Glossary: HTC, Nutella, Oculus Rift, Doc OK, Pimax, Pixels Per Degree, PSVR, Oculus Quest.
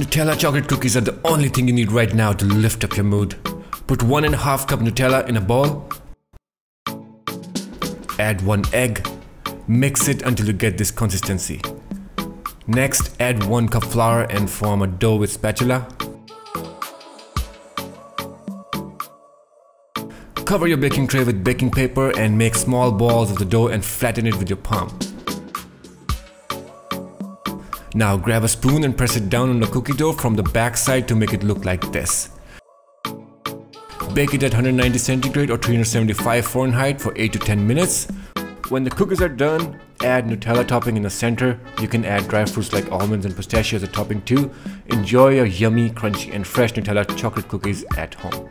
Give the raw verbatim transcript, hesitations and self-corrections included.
Nutella chocolate cookies are the only thing you need right now to lift up your mood. Put one and a half cup Nutella in a bowl. Add one egg. Mix it until you get this consistency. Next, add one cup flour and form a dough with spatula. Cover your baking tray with baking paper and make small balls of the dough and flatten it with your palm. Now grab a spoon and press it down on the cookie dough from the back side to make it look like this. Bake it at one hundred ninety centigrade or three hundred seventy-five Fahrenheit for eight to ten minutes. When the cookies are done, add Nutella topping in the center. You can add dry fruits like almonds and pistachios as a topping too. Enjoy your yummy, crunchy and fresh Nutella chocolate cookies at home.